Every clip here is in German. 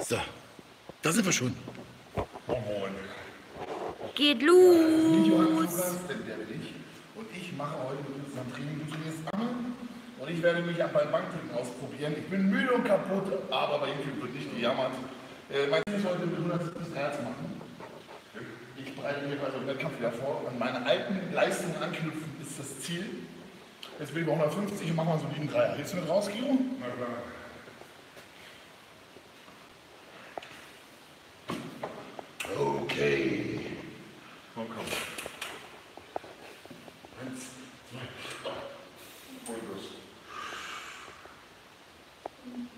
So, da sind wir schon. Geht los! Und ich mache heute mit unserem Training, du trainierst Angeln und ich werde mich bei Bankdrücken ausprobieren. Ich bin müde und kaputt, aber bei YouTube wird nicht gejammert. Mein Ziel ist heute mit 170 Hertz machen. Ich bereite mich also im Wettkampf wieder vor. An meine alten Leistungen anknüpfen ist das Ziel. Jetzt bin ich bei 150 und mache mal so einen Dreier. Hilfst du mit raus, Kiro? Na klar. Okay. Komm, komm. 1, 2, 3. Und los. Und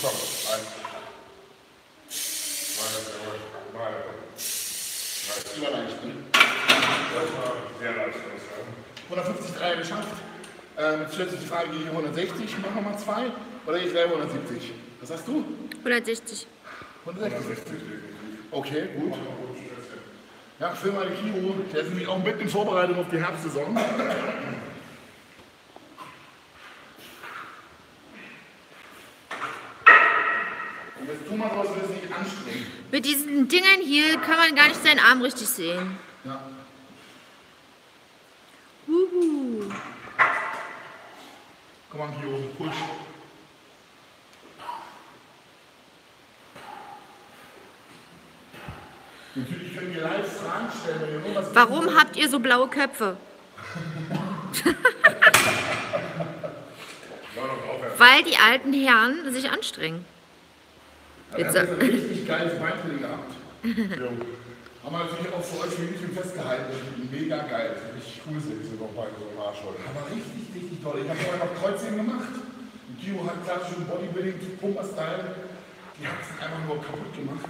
komm. 1, 2, 3. Überleicht, ne? Das war sehr leicht. 153 geschafft. Zusätzlich die Frage, gehe ich 160, machen wir mal 2. Oder gehe ich selber 170? Was sagst du? 160. 160. Okay, gut. Ja, für meine Kiro, der ist nämlich auch mitten in Vorbereitung auf die Herbstsaison. Und jetzt tu mal was, du wirst nicht anstrengen. Mit diesen Dingern hier kann man gar nicht seinen Arm richtig sehen. Ja. Komm mal, Kiro, push. Natürlich können wir live Fragen stellen. Warum habt ihr so blaue Köpfe? Weil die alten Herren sich anstrengen. Jetzt habt ihr ein richtig geiles Beintraining gehabt. Haben wir natürlich auch für euch im Video festgehalten, dass die mega geil sind. Richtig cool sind diese Beine so im Arsch heute. Aber richtig, richtig toll. Ich habe vorher noch Kreuzchen gemacht. Die Kiro hat klassischen Bodybuilding-Pumper-Style. Die hat es einfach nur kaputt gemacht.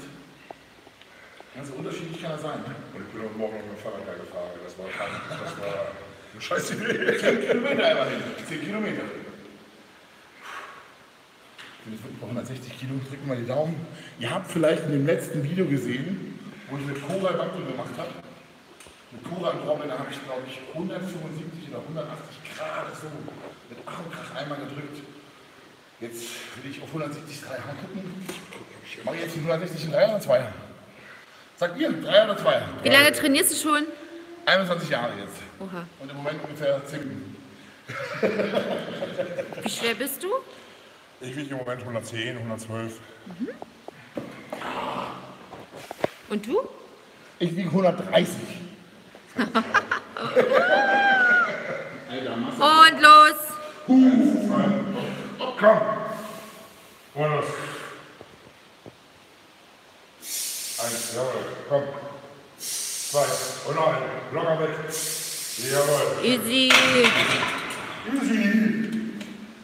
Also unterschiedlich kann er sein. Ne? Und ich bin heute Morgen noch mit dem Fahrrad hergefahren. Das war eine scheiß Idee. 10 Kilometer einfach hin. 10 Kilometer. Jetzt wird über 160 Kilo. Drücken wir die Daumen. Ihr habt vielleicht in dem letzten Video gesehen, wo ich mit Cora Bankdrücken gemacht habe. Mit Cora im Raum, da habe ich glaube ich 175 oder 180 Grad so mit Arm und Krach einmal gedrückt. Jetzt will ich auf 170 Dreier gucken. Ich mache jetzt die 160 Dreier oder 2er. Sagt ihr, 3 oder 2? Wie lange trainierst du schon? 21 Jahre jetzt. Oha. Und im Moment ungefähr 10. Wie schwer bist du? Ich wiege im Moment 110, 112. Mhm. Und du? Ich wiege 130. Und los! Komm! Und los! Jawohl, komm. 2 und 9. Locker weg. Jawohl. Easy. Easy.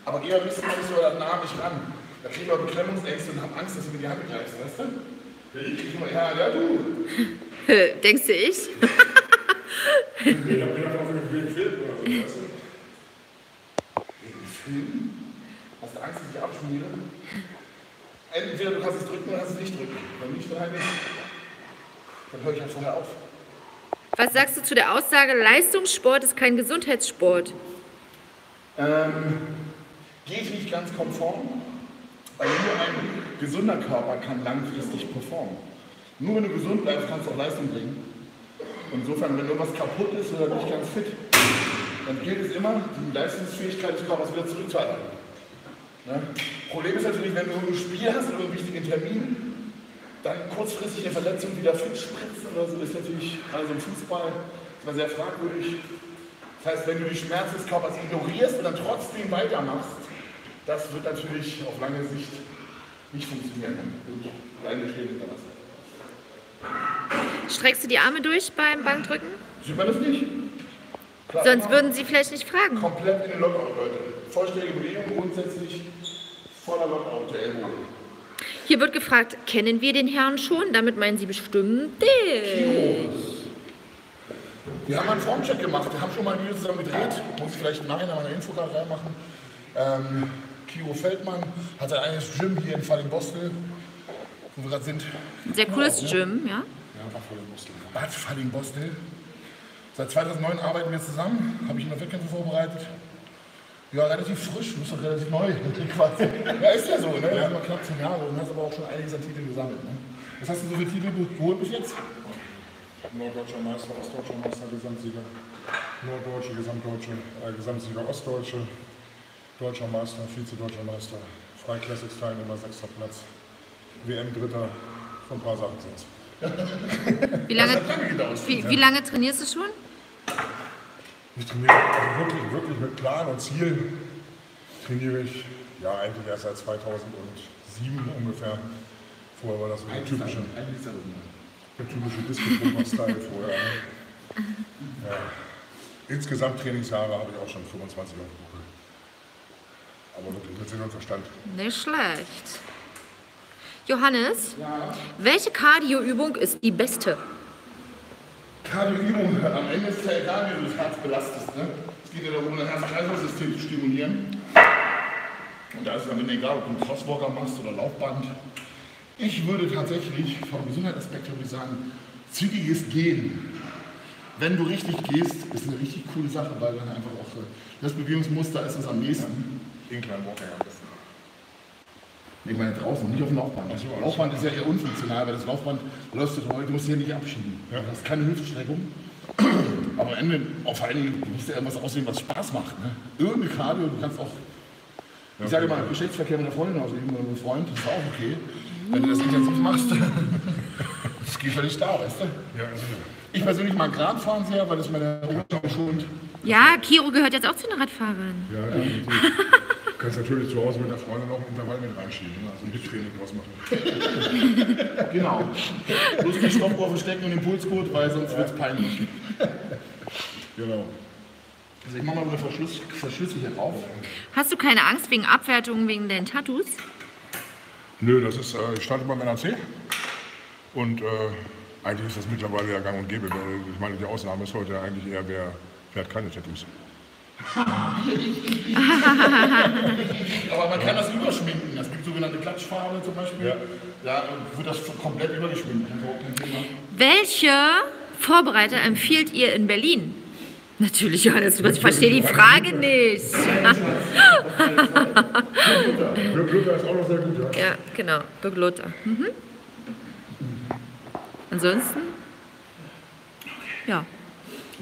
Aber geh am liebsten mal nicht so an den Arm nicht ran. Da kriegen wir Beklemmungsängste und haben Angst, dass du mir die Hand greifst, weißt du? Ja, du. Denkst du ich? Ich hab mir doch auf den Film oder so, weißt du? Film? Hast du Angst, dass ich abschmiere? Entweder du kannst es drücken oder kannst es nicht drücken. Wenn nicht, dann halt nicht. Dann höre ich halt vorher auf. Was sagst du zu der Aussage, Leistungssport ist kein Gesundheitssport? Gehe ich nicht ganz konform, weil nur ein gesunder Körper kann langfristig performen. Nur wenn du gesund bleibst, kannst du auch Leistung bringen. Und insofern, wenn irgendwas kaputt ist oder nicht ganz fit, dann gilt es immer, die Leistungsfähigkeit des Körpers wieder zurückzuerlangen. Ne? Problem ist natürlich, wenn du ein Spiel hast oder einen wichtigen Termin, dann kurzfristig eine Verletzung wieder fit spritzen oder so, ist natürlich, also im Fußball, ist mal sehr fragwürdig. Das heißt, wenn du die Schmerzen des Körpers ignorierst und dann trotzdem weitermachst, das wird natürlich auf lange Sicht nicht funktionieren. Deine Schäden hinterlassen. Streckst du die Arme durch beim Bankdrücken? Sieht man das nicht? Klar, sonst würden sie vielleicht nicht fragen. Komplett in den Lockout, Leute. Vollständige Bewegung grundsätzlich, voller Lockout der Ellbogen. Hier wird gefragt, kennen wir den Herrn schon? Damit meinen Sie bestimmt dich. Wir haben einen Formcheck gemacht, wir haben schon mal ein Video zusammen gedreht. Muss ich vielleicht nachher noch eine Infokarte reinmachen. Kiro Feldmann hat sein eigenes Gym hier in Fallingbostel, wo wir gerade sind. Ein sehr cooles Gym, ja? Ja, Bad Fallingbostel. Bad Fallingbostel. Seit 2009 arbeiten wir zusammen, habe ich ihn auf Wettkämpfe vorbereitet. Ja, relativ frisch, du bist doch relativ neu. Ja, ist ja so, ne? Ja. Du hast knapp 10 Jahre und hast aber auch schon einiges an Titel gesammelt. Ne? Was hast du so viele Titel geholt bis jetzt? Norddeutscher Meister, Ostdeutscher Meister, Gesamtsieger. Norddeutsche, Gesamtdeutsche, Gesamtsieger, Ostdeutsche. Deutscher Meister, Vize-Deutscher Meister. Freiklassigsteilnehmer, 6. Platz. WM Dritter, von ein paar Sachen sind's. Wie lange trainierst du schon? Ich trainiere also wirklich mit Plan und Zielen. Trainiere ich ja eigentlich erst seit 2007 ungefähr. Vorher war das so der typische Disco-Pumper-Style vorher. Ja. Insgesamt Trainingsjahre habe ich auch schon 25 auf dem Buckel. Aber wirklich mit Sinn und Verstand. Nicht schlecht. Johannes, ja. Welche Cardio-Übung ist die beste? Cardio-Übung, am Ende ist es ja egal, wie du das Herz belastest. Ne? Es geht ja darum, das Herz-Kreislauf-System zu stimulieren. Und da ist es am Ende egal, ob du einen Crosswalker machst oder Laufband. Ich würde tatsächlich vom Gesundheitsaspekt her sagen, zügiges Gehen. Wenn du richtig gehst, ist eine richtig coole Sache, weil dann einfach auch das Bewegungsmuster ist uns am nächsten. Den kleinen Walker am besten. Ich meine draußen, nicht auf dem Laufband. Das Laufband ist ja eher unfunktional, weil das Laufband läuft total, du musst hier nicht abschieben. Ja. Das ist keine Hüftstreckung. Aber am Ende, auf allen, du musst ja irgendwas aussehen, was Spaß macht. Ne? Irgendeine Cardio, du kannst auch, ich sage mal, Geschlechtsverkehr mit einer Freundin ausüben oder mit einem Freund, das ist auch okay. Wenn du das intensiv machst, das geht völlig da, weißt du? Ja, also, ich persönlich mag Radfahren sehr, weil das meine Ruhe schont. Ja, Kiro gehört jetzt auch zu den Radfahrern. Ja, definitiv. Du kannst natürlich zu Hause mit der Freundin auch ein Intervall mit reinschieben, also ein Mittraining draus machen. Genau. Bloß die Stoppuhr verstecken und den Pulscode, weil sonst wird es peinlich. Genau. Also ich mache mal wieder Verschlüssel hier drauf. Hast du keine Angst wegen Abwertungen, wegen deinen Tattoos? Nö, das ist, ich starte beim NAC und eigentlich ist das mittlerweile ja gang und gäbe. Ich meine, die Ausnahme ist heute eigentlich eher, wer hat keine Tattoos. Aber man kann das überschminken. Es gibt sogenannte Klatschfarbe zum Beispiel. Ja. Da wird das komplett übergeschminkt. Welche Vorbereiter empfiehlt ihr in Berlin? Natürlich, Johannes, ich verstehe die Frage nicht. Birk Luther ist auch noch sehr gut, ja? Ja, genau, Birk Luther. Mhm. Ansonsten? Ja.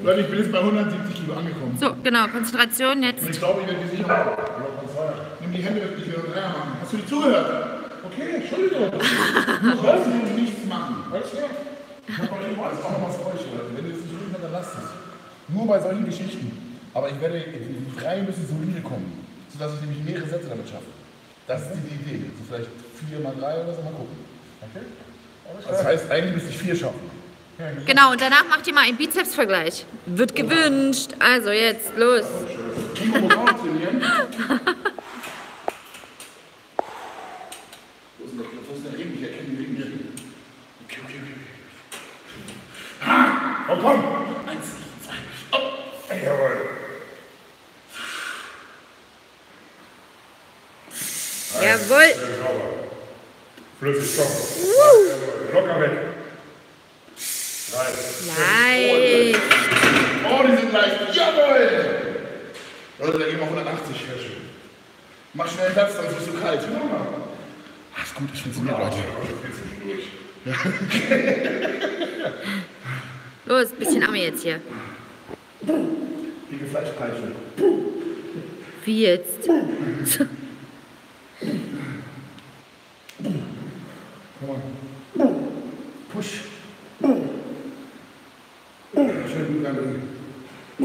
Leute, ich bin jetzt bei 170 Kilo angekommen. So, genau, Konzentration jetzt. Und ich glaube, ich werde die sicher machen. Nimm die Hände wirklich wieder und machen. Hast du nicht zugehört? Okay, Entschuldigung. Du sollst nichts machen. Weißt du? Ich habe auch noch was für euch, Leute. Wenn ihr das nicht tut, dann lasst es. Nur bei solchen Geschichten. Aber ich werde rein ein bisschen solide kommen, sodass ich nämlich mehrere Sätze damit schaffe. Das ist die Idee. Also vielleicht 4 mal 3 oder so, mal gucken. Okay? Das heißt, eigentlich müsste ich 4 schaffen. Genau, und danach macht ihr mal einen Bizepsvergleich. Wird gewünscht. Also jetzt, los. Oh, komm! 1, 2, oh! Jawohl! Jawohl! Flüssig, komm! Locker weg! Leicht. Oh, die sind leicht. Jawohl! Leute, da gehen wir 180. Sehr schön. Mach schnell Platz, sonst wirst du kalt. Das ist gut, ich finde es gut, Leute. Los, bisschen Arme jetzt hier. Die Gefleischpeitsche. Wie jetzt? Komm mal. Push. Schön gut anlegen. Du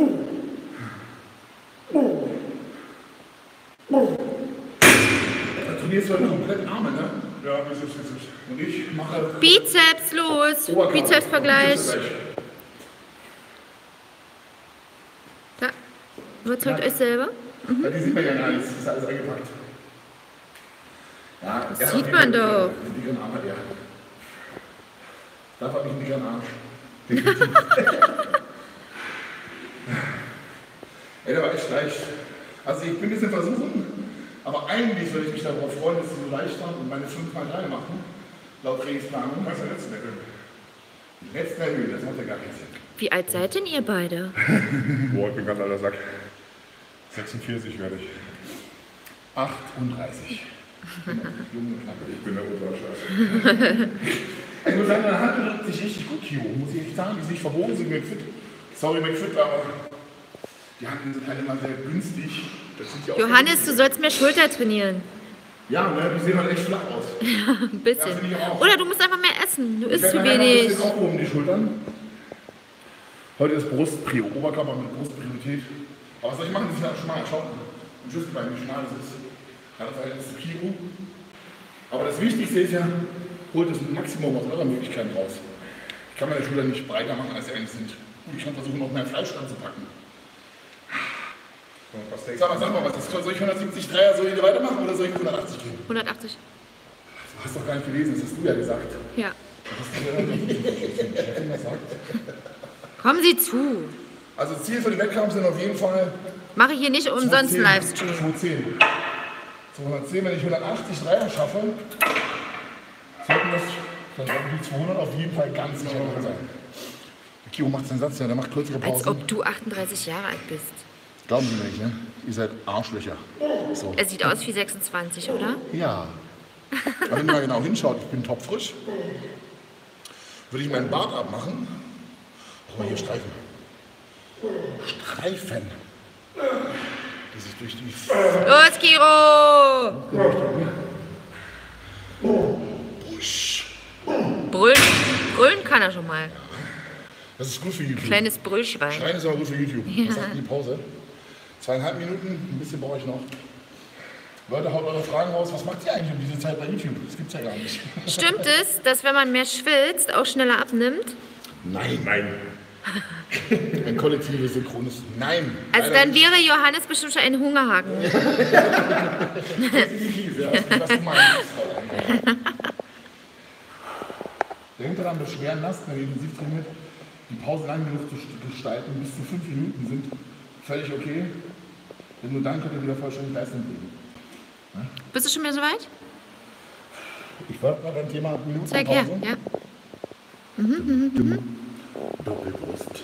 trainierst heute komplett Arme, ne? Ja, Bizeps. Und ich mache... Bizeps, los! Bizepsvergleich. Da, überzeugt euch selber. Mhm. Ja, die sieht man ja gar nicht, das ist alles eingepackt. Ja, das sieht man doch. Den dickeren Arm hat er. Darf er nicht einen dickeren Arm? Ey, der war echt leicht. Also ich bin jetzt in Versuchung, aber eigentlich würde ich mich darüber freuen, dass sie so leicht waren und meine 5 mal 3 machen. Laut Trainingsplanung. Was ist der letzte Level? Letzte Level, das macht ja gar keinen Sinn. Wie alt seid denn ihr beide? Boah, ich bin ganz alter Sack. 46 werde ich. 38. Ich bin der Oberscheiße. Ich muss sagen, meine Hand bewegt sich richtig gut, Kiro. Muss ich echt sagen, die ist nicht verbogen, sind McFit. Sorry, McFit, aber die Handen sind halt immer sehr günstig. Das sind ja auch Johannes, du sollst mehr Schulter trainieren. Ja, ne? Die sehen halt echt flach aus. Ja, ein bisschen. Ja, oder du musst einfach mehr essen. Du isst zu wenig. Ich bin auch oben die Schultern. Heute ist Brustprio, Oberkörper mit Brustpriorität. Aber was soll ich machen? Das ist halt schmal. Schaut mal. Ein Schüsselbein, wie schmal das ist. Ja, das heißt, das ist Kiro. Aber das Wichtigste ist ja, holt das Maximum aus eurer Möglichkeiten raus. Ich kann meine Schultern nicht breiter machen, als sie eigentlich sind. Und ich kann versuchen, noch mehr Fleisch anzupacken. Sag mal, was ist, soll ich 173 Dreier so hier weitermachen oder soll ich 180 gehen? 180. Du hast doch gar nicht gelesen, das hast du ja gesagt. Ja. Kommen Sie zu. Also Ziel für den Wettkampf sind auf jeden Fall... Mache ich hier nicht umsonst einen Livestream. 210. 210, wenn ich 180 Dreier schaffe, sollten das, dann sollten die 200 auf jeden Fall ganz sicher sein. Der Kiro macht seinen Satz, ja, der macht kürzere Pausen. Als ob du 38 Jahre alt bist. Glauben Sie nicht, ne? Ihr seid Arschlöcher. So. Er sieht aus wie 26, oder? Ja. Aber wenn man genau hinschaut, ich bin topfrisch. Würde ich meinen Bart abmachen. Guck mal hier, Streifen. Streifen. Die sich durch die... Los, Kiro! Busch. Brüllen. Brüllen kann er schon mal. Das ist gut für YouTube. Kleines Brüllschwein. Schreien ist aber gut für YouTube. Ja. Was sagt die Pause? 2,5 Minuten, ein bisschen brauche ich noch. Leute, haut eure Fragen raus. Was macht ihr eigentlich um diese Zeit bei YouTube? Das gibt's ja gar nicht. Stimmt es, dass wenn man mehr schwitzt, auch schneller abnimmt? Nein, nein. Ein kollektives Synchrones. Nein. Also dann wäre Johannes bestimmt schon ein Hungerhaken. Ja. Das ist Denkt daran, beschweren lasst, wenn ihr intensiv trainiert, die Pause lang genug zu gestalten, bis zu 5 Minuten sind. Völlig okay, denn nur dann könnt ihr wieder vollständig Leistung geben. Ne? Bist du schon wieder soweit? Ich war gerade beim Thema Minutenpause. Ja. Doppelbrust.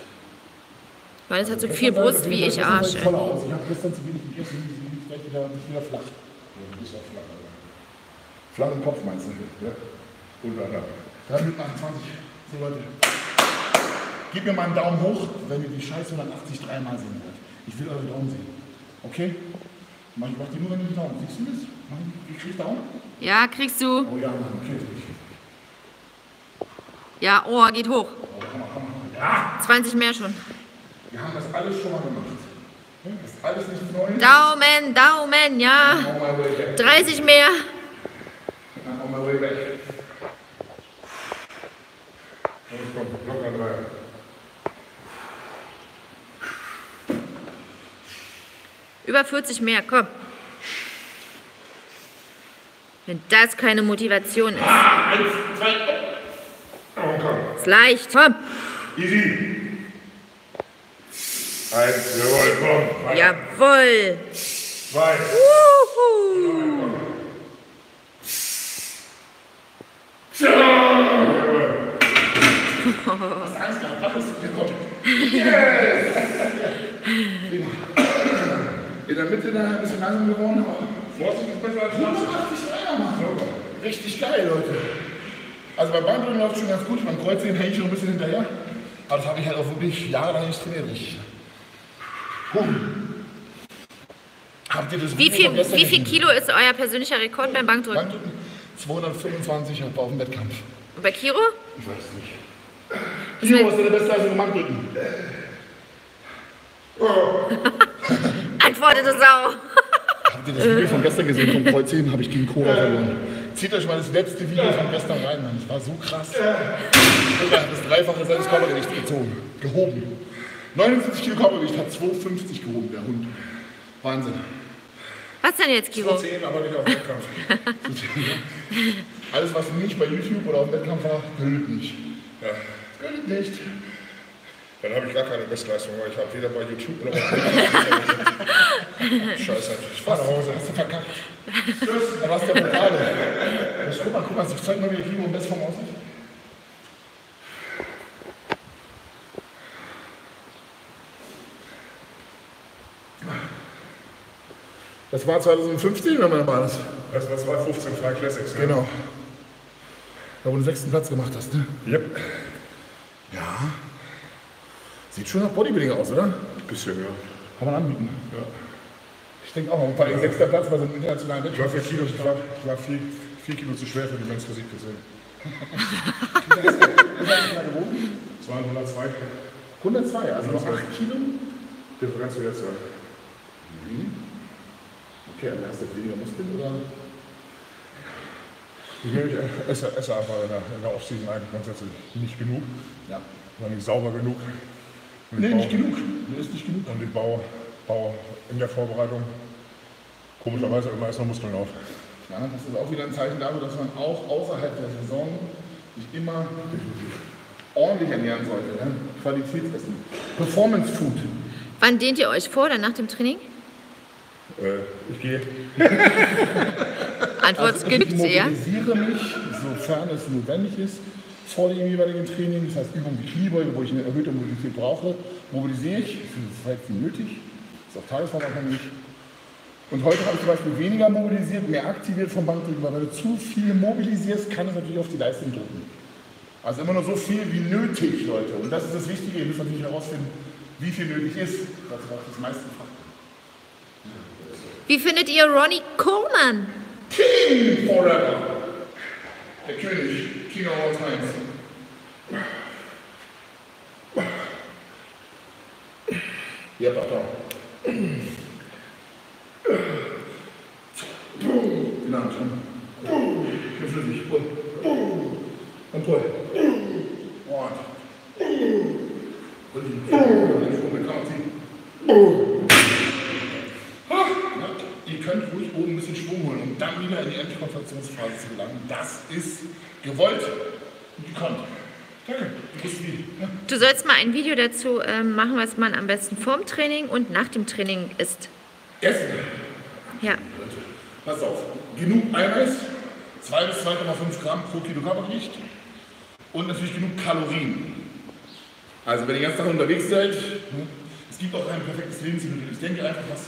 Weil es hat so viel Brust wie ich Arsch. Ich habe gestern zu wenig gegessen, die sind wieder flach. Ist auch flach, aber. Flach im Kopf meinst du? Ja. Und weiter. 3 Minuten 28. So Leute. Gebt mir mal einen Daumen hoch, wenn ihr die Scheiße 180 dreimal sehen wollt. Ich will eure Daumen sehen. Okay? Mach die nur, wenn du den Daumen. Siehst du das? Kriegst du den Daumen? Ja, kriegst du. Oh ja, okay. Ja, oh, geht hoch. Oh, komm mal. Ja. 20 mehr schon. Wir haben das alles schon mal gemacht. Das ist alles nicht neu. Daumen, ja. 30 mehr. On my way back. Locker rein. Über 40 mehr, komm. Wenn das keine Motivation ist. Ah, 1, 2, oh, komm. Ist leicht, komm. Easy. 1, jawohl, komm. Weiter. Jawohl. 2. Wuhu. So. Hast du Angst gehabt? Mach es. Yes. In der Mitte dann ein bisschen langsam geworden, aber vorsichtig ist besser als 180 Dreier machen. Richtig geil, Leute. Also bei Bankdrücken läuft es schon ganz gut, beim Kreuzheben hänge ich schon ein bisschen hinterher. Aber das habe ich halt auch wirklich jahrelang nicht trainiert. Habt ihr das wie viel Kilo ist euer persönlicher Rekord beim Bankdrücken? Bankdrücken 225 auf dem Wettkampf. Und bei Kiro? Ich weiß nicht. Kiro ist der beste als im Bankdrücken. Antwortete Sau. Habt ihr das Video von gestern gesehen? Vom Kreuzheben habe ich gegen Cora verloren. Zieht euch mal das letzte Video von gestern rein, Mann. Das war so krass. Ich habe das Dreifache seines Körpergewichts gehoben. 79 Kilo Körpergewicht hat 250 gehoben, der Hund. Wahnsinn. Was denn jetzt, Kiro? 10, aber nicht auf Wettkampf. Alles, was nicht bei YouTube oder auf Wettkampf war, gilt nicht. Ja. Gilt nicht. Dann habe ich gar keine Bestleistung, weil ich habe weder bei YouTube noch bei Scheiße, ich fahr nach Hause, hast du verkackt. Tschüss, dann warst du ja gerade. Guck mal, ich zeig mal, wie der Kiro im Bestform aussieht. Das war 2015, wenn man mal alles. Das war 2015, Fly Classics. Ja. Genau. Da wo du den 6. Platz gemacht hast, ne? Yep. Ja. Sieht schon nach Bodybuilding aus, oder? Bisschen, ja. Kann man anbieten. Ja. Ich denke auch, ein paar ja. 6. Platz bei so einem internationalen Wettbewerb. Ich war 4 Kilo zu schwer für die Men's Physik gesehen. Wie hast du da gewogen? Das waren 102. 102, also noch 8 Kilo? Differenz zu jetzt, ja. Mhm. Okay, aber hast du weniger Muskeln, oder? Ich esse einfach in der Off-Season eigentlich grundsätzlich nicht genug. Ja. War nicht sauber genug. Nee, nicht genug. Nee, ist nicht genug. Und ich baue in der Vorbereitung komischerweise immer erst noch Muskeln auf. Ja, das ist auch wieder ein Zeichen dafür, dass man auch außerhalb der Saison sich immer ordentlich ernähren sollte. Ne? Qualitätsessen. Performance Food. Wann dehnt ihr euch vor, dann nach dem Training? Ich gehe. Antwort also gibt es eher. Ich mobilisiere mich, sofern es notwendig ist, vor dem jeweiligen Training. Das heißt, Übungen wie Kniebeuge, wo ich eine erhöhte Mobilität brauche, mobilisiere ich, so weit wie nötig. Das ist auch tagesformabhängig. Und heute habe ich zum Beispiel weniger mobilisiert, mehr aktiviert vom Bankdrücken, weil wenn du zu viel mobilisierst, kann es natürlich auf die Leistung drücken. Also immer nur so viel wie nötig, Leute. Und das ist das Wichtige, ihr müsst natürlich herausfinden, wie viel nötig ist. Das ist auch das meiste Faktor. Wie findet ihr Ronnie Coleman? King forever! Der König, King of all times. Ja, Papa. Den Namen schon. Ich bin flüssig. Und toll. Und den Vogel kann man ziehen. Ihr könnt ruhig oben ein bisschen Schwung holen, um dann wieder in die Antikontrationsphase zu gelangen. Das ist gewollt und gekonnt. Danke, du bist wie. Ne? Du sollst mal ein Video dazu machen, was man am besten vorm Training und nach dem Training isst. Essen? Ja. Pass auf, genug Eiweiß, 2 bis 2,5 Gramm pro Kilo Körpergewicht und natürlich genug Kalorien. Also wenn ihr den ganzen Tag unterwegs seid, es gibt auch ein perfektes Lebensmittel. Ich denke einfach, was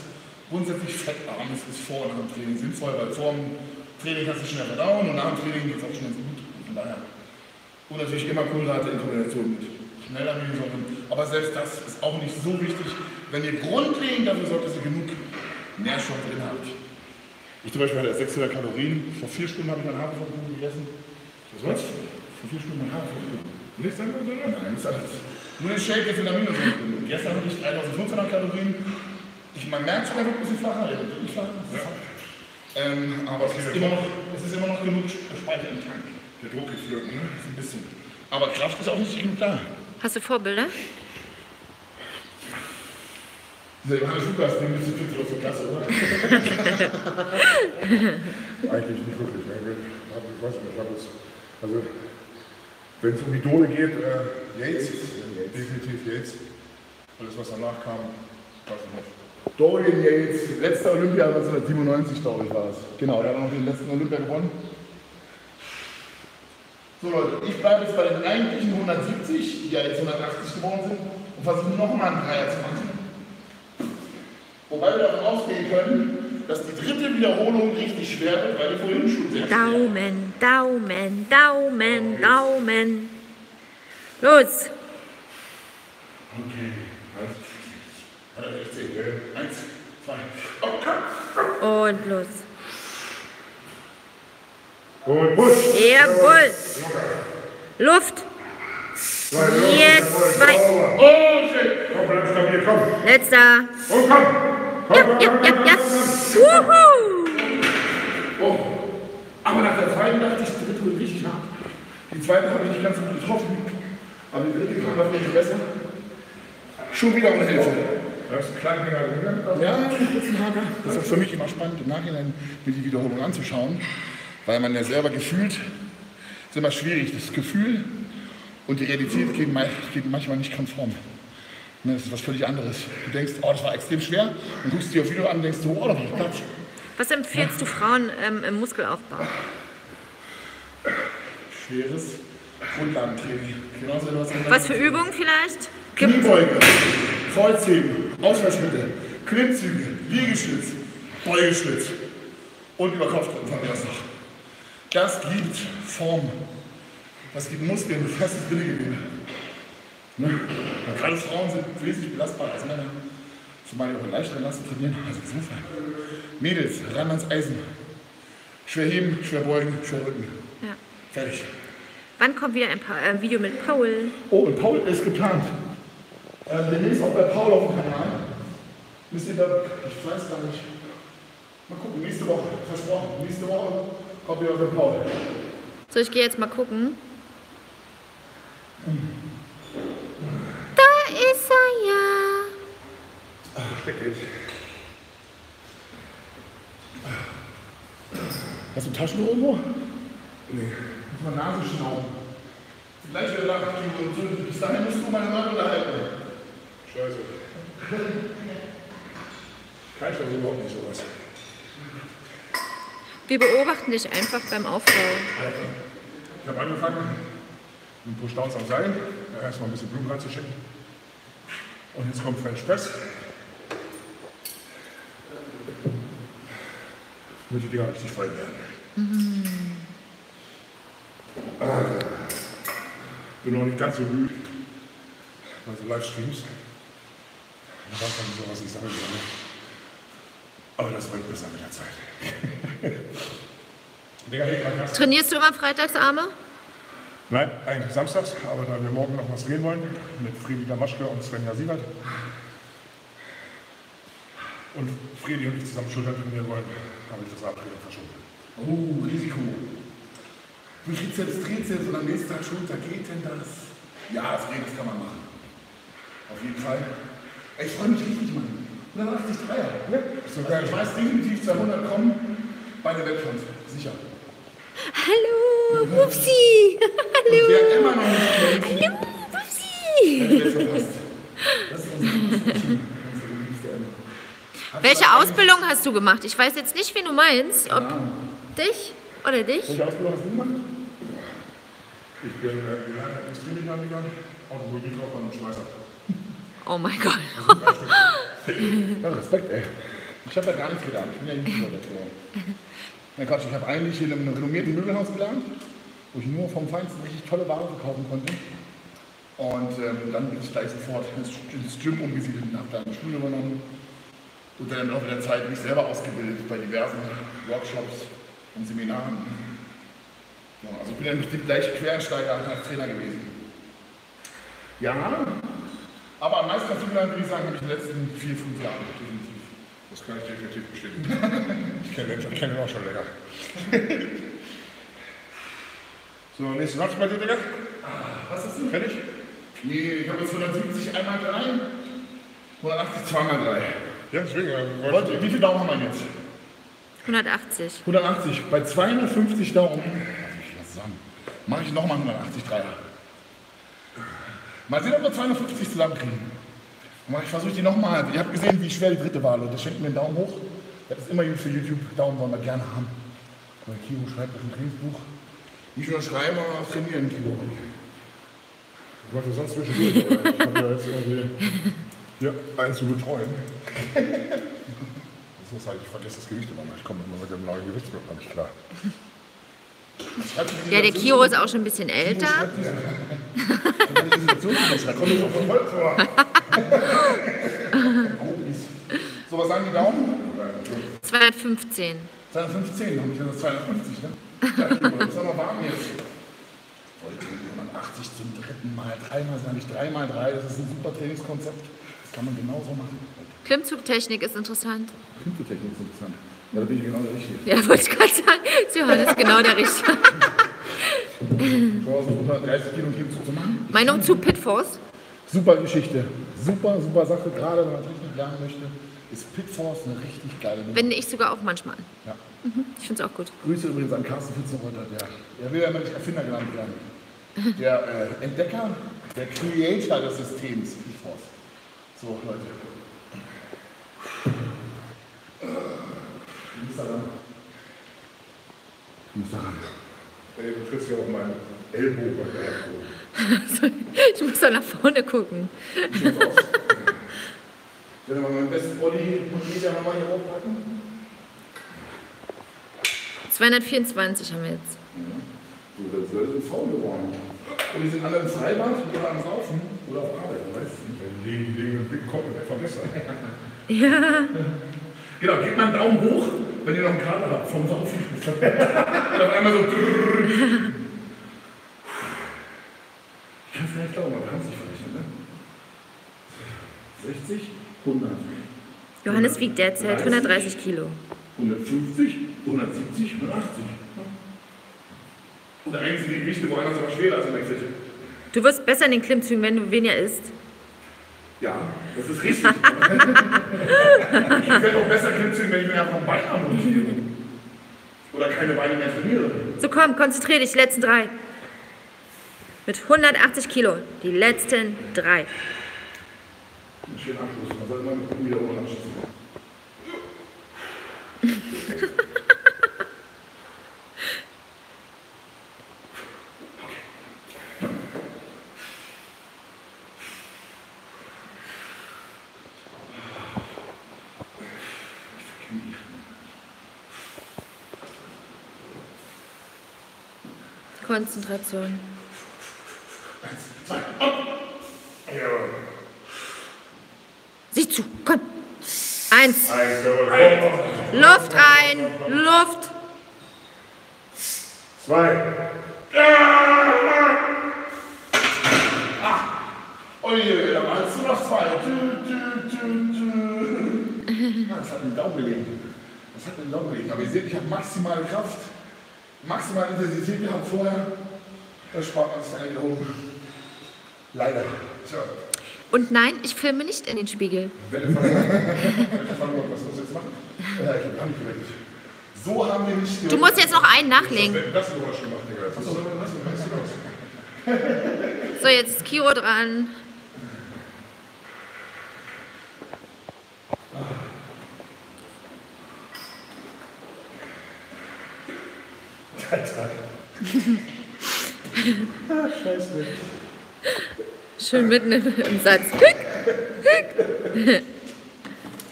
grundsätzlich fettarmes ist vor und nach dem Training sinnvoll, weil vor dem Training kannst du schnell verdauen und nach dem Training geht es auch schnell so gut. Von daher. Und natürlich immer Kohlenhydrate in Kombination mit schneller Milchsäure. Aber selbst das ist auch nicht so wichtig, wenn ihr grundlegend dafür sorgt, dass ihr genug Nährstoffe drin habt. Ich zum Beispiel hatte 600 Kalorien. Vor 4 Stunden habe ich meinen Haferflocken gegessen. Was soll's? Vor 4 Stunden meinen Haferflocken. Nichts anderes? Nein, nichts anderes. Nur den Shake jetzt in der Minusung. Gestern hatte ich 3500 Kalorien. Man merkt schon, er wird ein bisschen flacher, er wird wirklich flacher. Ja. Aber es ist immer noch genug Speicher im Tank. Der Druck ist flöten, ne? Ist ein bisschen. Aber Kraft ist auch nicht genug da. Hast du Vorbilder? Dieser Johannes Luckas, den bist du fit aus der Klasse, oder? Eigentlich nicht wirklich. Ich weiß nicht, was ist. Also, wenn es um Idole geht, Yates, definitiv Yates. Alles, was danach kam, weiß ich nicht. Dorian Yates, letzter Olympia 1997, glaube ich, war es. Genau, der hat noch den letzten Olympia gewonnen. So Leute, ich bleibe jetzt bei den eigentlichen 170, die ja jetzt 180 geworden sind, und versuche nochmal einen Dreier zu machen. Wobei wir davon ausgehen können, dass die dritte Wiederholung richtig schwer wird, weil wir vorhin schon sehr Daumen, schwer. Daumen, Daumen, okay. Daumen. Los! Okay, alles. 1, 2, und los. Und Push. Jawohl. Luft. Jetzt 2. Oh, shit. Komm, bleib stabil, komm. Letzter. Und komm. Komm, ja, komm, ja, komm, ja, komm, ja. Wuhu. Oh. Aber nach der zweiten dachte ich, die dritte wird richtig hart. Die zweite habe ich nicht ganz gut getroffen. Aber die dritte kam dafür nicht besser. Schon wieder um Hilfe. Das ist ein kleiner Haken. Ja, ein Haken. Das ist für mich immer spannend, im Nachhinein mir die Wiederholung anzuschauen, weil man ja selber gefühlt, ist immer schwierig, das Gefühl und die Realität gehen manchmal nicht konform. Das ist was völlig anderes. Du denkst, oh, das war extrem schwer, und guckst dir auf Video an und denkst, oh, da war Platz. Was empfiehlst du Frauen im Muskelaufbau? Schweres Grundlagentraining. Was für Übungen vielleicht? Kniebeuge, Kreuzheben, Ausfallschritte, Klimmzüge, Liegestütz, Beugeschlitz und über Kopfdrücken von Meeresfach. Das gibt Form, das gibt Muskeln, das heißt das Bindegewebe. Ne? Gerade Frauen sind wesentlich belastbar als Männer. Zumal die auch in leichteren Lasten trainieren, also insofern. Mädels, ran ans Eisen. Schwer heben, schwer beugen, schwer rücken. Ja. Fertig. Wann kommt wieder ein Video mit Paul? Oh, mit Paul ist geplant. Demnächst auch bei Paul auf dem Kanal. Müsst ihr da, ich weiß gar nicht. Mal gucken, nächste Woche, versprochen. Nächste Woche kommt wieder mit Paul. So, ich gehe jetzt mal gucken. Da ist er ja. Schrecklich. Hast du Taschentuch irgendwo? Nee. Muss man Nase schnauben. Vielleicht wieder lang. Bis dahin musst du meine Nase unterhalten. Scheiße. Kein Scheiß, überhaupt nicht sowas. Wir beobachten dich einfach beim Aufbau. Ich habe angefangen, ein paar Staus am Seil. Erstmal ein bisschen Blumen reinzuschicken. Und jetzt kommt French Press. Damit die Dinger richtig frei werden. Mhm. Bin noch nicht ganz so müde. Also Livestreams. Da kann ich sowas nicht sammeln. Aber das wird besser mit der Zeit. Trainierst du immer freitags Arme? Nein, eigentlich samstags. Aber da wir morgen noch was drehen wollen, mit Friedi Damaschke und Svenja Siebert. Und Friedi und ich zusammen Schultern trainieren wollen, habe ich das Abtreten verschoben. Oh, Risiko. Mit Trizeps, Trizeps und am nächsten Tag Schulter. Geht denn das? Ja, das kann man machen. Auf jeden Fall. Ich freue mich richtig, Mann. 183er. Ne? So geil. Also ich weiß definitiv 200 kommen bei der Wettkampf. Sicher. Hallo, Wupsi. Hallo. Und wer immer noch nicht kennt, hallo, Wupsi. Das ist unser welche Ausbildung hast du gemacht? Ich weiß jetzt nicht, wen du meinst. Ob dich oder dich? Welche Ausbildung hast du gemacht? Ich bin gelernter Industriemechaniker, Automobilkaufmann und Schweißer. Oh mein Gott. Ja, Respekt, ey. Ich habe ja gar nichts gelernt. Ich bin ja nicht na Gott, ich habe eigentlich in einem renommierten Möbelhaus gelernt, wo ich nur vom Feinsten richtig tolle Ware verkaufen konnte. Und dann bin ich gleich sofort ins Gym umgesiedelt und habe da eine Schule übernommen. Und dann im Laufe der Zeit mich selber ausgebildet bei diversen Workshops und Seminaren. Ja, also ich bin ja nicht gleich Quereinsteiger als Trainer gewesen. Ja, aber am meisten dazugelernt, würde ich sagen, habe ich in den letzten 4, 5 Jahren definitiv. Das kann ich definitiv bestimmen. Ich kenne ihn auch schon länger. So, nächste Nacht bei dir, Digga. Was ist denn? Fertig? Nee, ich habe jetzt 170 einmal 3, 180 zweimal 3. Ja, deswegen. Wie viele Daumen haben wir jetzt? 180. 180. Bei 250 Daumen mache ich nochmal 180 Dreier. Mal sehen, ob wir 250 zusammenkriegen. Ich versuche die nochmal. Ihr habt gesehen, wie schwer die dritte war, Leute. Schenkt mir einen Daumen hoch. Das ist immer gut für YouTube. Daumen wollen wir gerne haben. Weil Kiro schreibt auf dem Trainingsbuch. Nicht nur schreiben, aber auch trainieren, Kiro. Ich wollte sonst zwischendurch. Ich habe ja jetzt irgendwie. Ja, eins zu betreuen. Das muss halt, ich vergesse das Gewicht immer mal. Ich komme immer mit dem neuen Gewichtsblock nicht klar. Ja, der Kiro ist auch schon ein bisschen älter. Da komme ich auch von Holz vor. So, was sagen die Daumen? 215. 215, habe ich gesagt, 250, ne? Ja, Kiro, das ist aber warm jetzt. Heute 80 zum dritten Mal, dreimal, sage ich 3x3, das ist ein super Trainingskonzept. Kann man genauso machen. Klimmzugtechnik ist interessant. Klimmzugtechnik ist interessant. Ja, da bin ich genau der Richtige. Ja, wollte ich gerade sagen. Johannes ist genau der Richtige. 30 Kilo Klimmzug zu machen. Meinung zu PitForce? Super Geschichte. Super, super Sache. Gerade wenn man Technik lernen möchte, ist PitForce eine richtig geile Nummer. Wende ich sogar auch manchmal an. Ja. Mhm. Ich finde es auch gut. Grüße übrigens an Carsten Fitzgerald. Der will ja immer nicht Erfinder genannt werden. Der Entdecker, der Creator des Systems PitForce. So, Leute. Du musst da ran. Du musst da ran. Ey, du trittst ja auf meinen Ellbogen. Ich muss da nach vorne gucken. Ich muss aus. Wenn wir mal meinen besten Body und Media nochmal hier hochpacken. 224 haben wir jetzt. Ja. Das Leute sind faul geworden. Und die sind alle im Freibad oder am Saufen oder auf Arbeit, weißt du? Die legen den Kopf und verbessern. Ja. Genau, gebt mal einen Daumen hoch, wenn ihr noch einen Kater habt vom Saufen. Und auf einmal so. Ich kann es nicht glauben, aber wir haben es nicht verrechnet, ne? 60, 100. Johannes wiegt derzeit 130 Kilo. 150, 170, 180. Das eigentlich sind die Gewichte, wo einer sogar schwerer ist in der Küche. Du wirst besser in den Klimmzügen, wenn du weniger isst. Ja, das ist richtig. Ich werde auch besser Klimmzügen, wenn ich mir einfach Bein amputiere. Oder keine Beine mehr trainiere. So komm, konzentrier dich, die letzten drei. Mit 180 Kilo, die letzten drei. Einen schönen Abschluss, man sollte mal mit wieder ohne Abschluss machen. Konzentration. Sieh zu, komm. 1. Luft rein, Luft. 2. Oh je, da waren es nur noch 2. Das hat den Daumen gelegt. Das hat den Daumen gelegt. Aber ihr seht, ich habe maximale Kraft. Maximale Intensität, wir haben vorher, das spart uns eine Wiederholung. Leider. Tja. Und nein, ich filme nicht in den Spiegel. Wenn du was musst du jetzt machen? Ja, ich hab nicht geweckt. So haben wir nicht geweckt. Du musst jetzt noch einen nachlegen. Das haben wir schon gemacht, Digga. Das ist so, jetzt ist Kiro dran. Alter. Ah, scheiße. Schön mitten im Satz.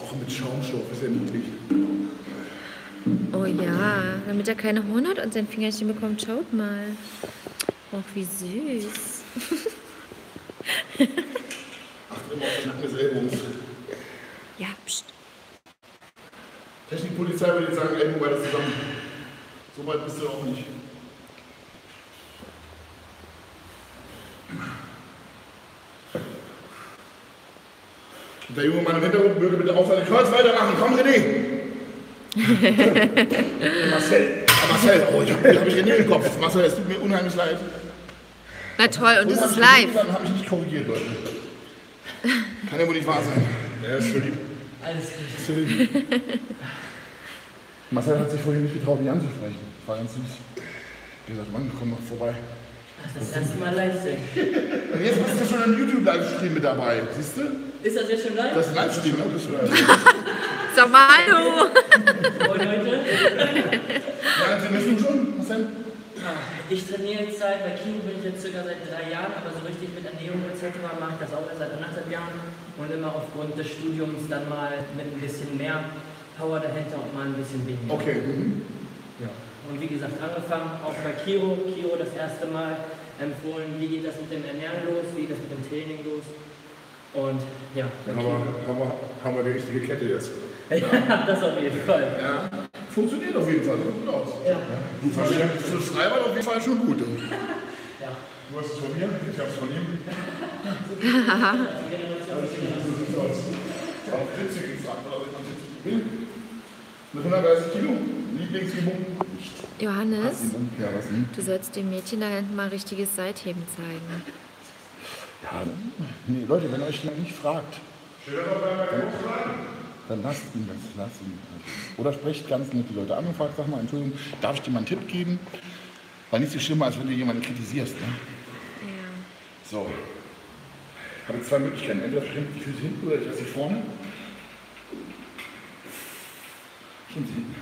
Auch mit Schaumstoff ist ja möglich. Oh ja, damit er keine Horn hat und sein Fingerchen bekommt. Schaut mal. Och, wie süß. Achtet immer auf den Nacken des Ellbogens. Ja, pst. Technikpolizei würde jetzt sagen, Ellbogen weiter zusammen. So weit bist du auch nicht. Der junge Mann im Hintergrund würde bitte auf seine Kreuz weitermachen. Komm, René! Marcel, oh, ich hab René im Kopf. Marcel, es tut mir unheimlich leid. Na toll, und das ist live. Dann habe ich nicht korrigiert, Leute. Kann ja wohl nicht wahr sein. Ja, ist verliebt. Alles gut. Marcel hat sich vorhin nicht getraut, mich anzusprechen. Das war ganz süß. Ich hab gesagt, Mann, komm doch vorbei. Ach, das erste Mal live sein. Und jetzt bist du schon im YouTube-Livestream mit dabei, siehst du? Ist das jetzt schon live? Das ist ein Livestream, ne? Das ist live. Sag mal hallo! Und Leute? Ja, trainierst du schon, Marcel? Ich trainiere jetzt bei Kino bin ich jetzt circa seit 3 Jahren, aber so richtig mit Ernährung etc. mache ich das auch erst seit 1,5 Jahren. Und immer aufgrund des Studiums dann mal mit ein bisschen mehr Power dahinter und mal ein bisschen weniger. Okay. Ja. Und wie gesagt, angefangen auch bei Kiro. Kiro das erste Mal empfohlen, wie geht das mit dem Ernähren los, wie geht das mit dem Training los. Und ja. Dann haben wir die richtige Kette jetzt. Ja, ja, das auf jeden Fall. Ja. Funktioniert auf jeden Fall, sieht gut aus. Ja. Du verstehst das Freibad auf jeden Fall schon gut. Ja. Du hast es von mir, ich hab's von ihm. Mit 130 Kilo. Lieblingsübung. Johannes, du sollst dem Mädchen da hinten mal richtiges Seitheben zeigen. Ja, nee, Leute, wenn euch jemand nicht fragt, dann lasst ihn das. Oder sprecht ganz nett die Leute an und fragt, sag mal, Entschuldigung, darf ich dir mal einen Tipp geben? War nicht so schlimm, als wenn du jemanden kritisierst, ne? Ja. So. Ich habe 2 Möglichkeiten. Entweder stimmt die Füße hinten oder ich lasse sie vorne. Stimmt sie hinten.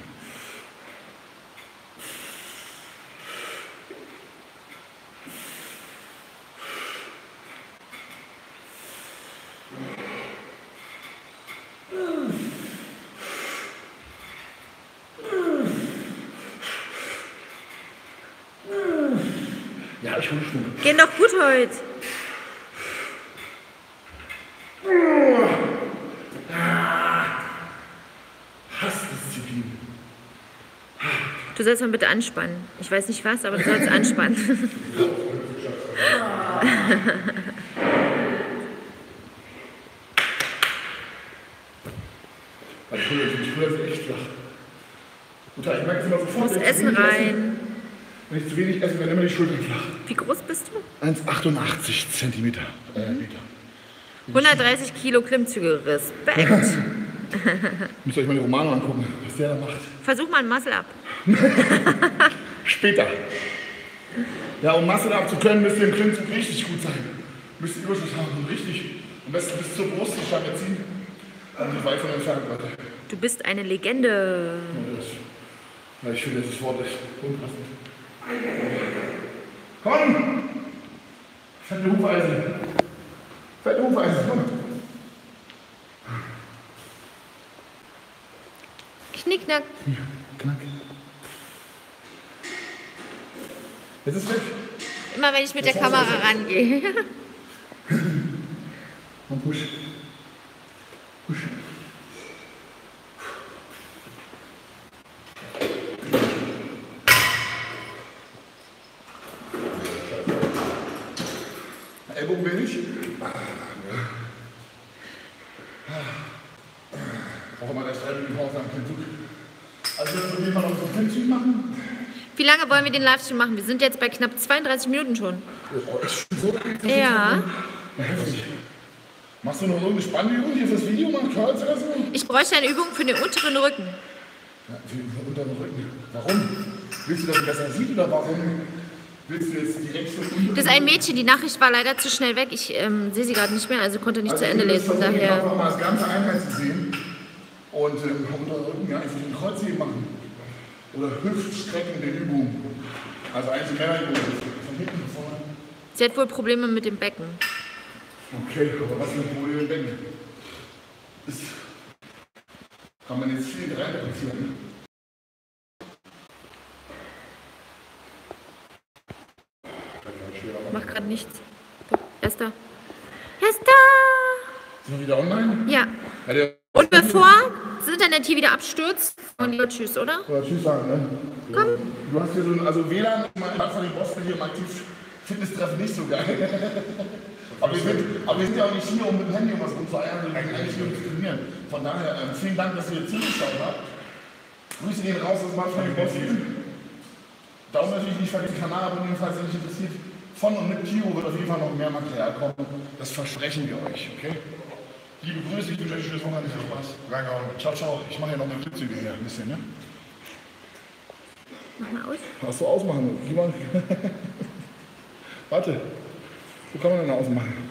Ja, schon stimmt. Gehen doch gut heute. Hassdisziplin. Du sollst mal bitte anspannen. Ich weiß nicht was, aber du sollst anspannen. Du musst Essen rein. Wenn ich zu wenig esse, werden immer die Schultern flach. Wie groß bist du? 1,88 Zentimeter. Meter. 130 Kilo Klimmzüge, Respekt. Müsst ihr euch mal die Romano angucken, was der da macht. Versuch mal ein Muscle-Up. Später. Ja, um Muscle-Up zu können, müsst ihr im Klimmzug richtig gut sein. Müsst ihr Überschuss haben, richtig. Am besten bis zur Brust die Stange ziehen. Und weit von entfernt, Leute. Du bist eine Legende. Ja, ich finde dieses Wort echt unpassend. Komm! Fette Hufeisen! Fette Hufeisen, komm! Knickknack! Ja, knack. Jetzt ist es weg. Immer wenn ich mit der Kamera rangehe. Und push. Push. Ellbogen will ich. Auch immer der Streit mit dem Haus am Klimmzug. Also wir probieren mal noch so Klimmzug machen. Wie lange wollen wir den Livestream machen? Wir sind jetzt bei knapp 32 Minuten schon. Oh, ist schon so lange. Ja. Ja, heftig. Machst du noch irgendeine spannende Übung, die das Video macht? Kreuz oder so? Ich bräuchte eine Übung für den unteren Rücken. Ja, für den unteren Rücken. Warum? Willst du, dass du besser siehst oder warum? Das ist ein Mädchen, die Nachricht war leider zu schnell weg. Ich sehe sie gerade nicht mehr, also konnte nicht zu Ende lesen. Daher. Ich habe mal das ganze Einheit zu sehen und unter Rücken einfach den Kreuzheben machen. Oder hüftstreckende Übungen. Also eigentlich mehr Übungen. Von hinten nach vorne. Sie hat wohl Probleme mit dem Becken. Okay, aber was für ein Problem mit dem Becken? Das kann man jetzt viel reinreduzieren. Mach gerade nichts. Er ist da. Er ist da! Sind wir wieder online? Ja. Und bevor das Internet hier wieder abstürzt, und lieber tschüss, oder? Ja, tschüss sagen, ne? Komm. Du hast hier so ein, also WLAN im Bad Fallingbostel hier im Aktiv-Fitness-Treffen nicht so geil. aber wir sind ja auch nicht hier, um mit dem Handy was rumzueiern, sondern eigentlich hier um zu trainieren. Von daher, vielen Dank, dass ihr hier zugeschaut habt. Grüße gehen raus aus Bad Fallingbostel. Daumen natürlich nicht vergessen, Kanal abonnieren, falls ihr nicht interessiert. Von und mit Kiro wird auf jeden Fall noch mehr Material kommen. Das versprechen wir euch, okay? Liebe Grüße, ich wünsche euch ein schönes Wochenende. Viel Spaß. Reingehauen. Ciao, ciao. Ich mache ja noch eine Klimmzüge hier ein bisschen, ne? Mach mal aus. Hast du ausmachen? Warte. Wo kann man denn ausmachen?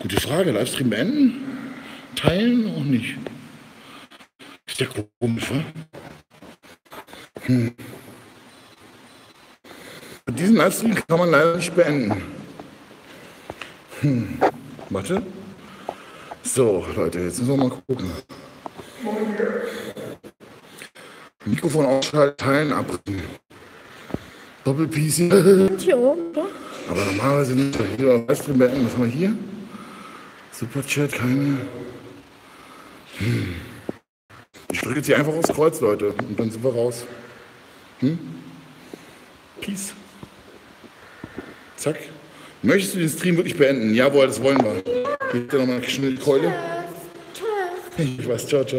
Gute Frage. Livestream beenden? Teilen und nicht? Ist ja komisch, ne? Hm. Diesen Livestream kann man leider nicht beenden. Warte. So, Leute, jetzt müssen wir mal gucken. Mikrofon ausschalten, teilen, abbrechen. Doppel-PC. Aber normalerweise nicht. Hier Livestream beenden. Was haben wir hier? Superchat, keine. Ich drücke jetzt hier einfach aufs Kreuz, Leute. Und dann sind wir raus. Peace. Zack. Möchtest du den Stream wirklich beenden? Jawohl, das wollen wir. Gebt dir nochmal schnell die Keule. Ich weiß, ciao, ciao.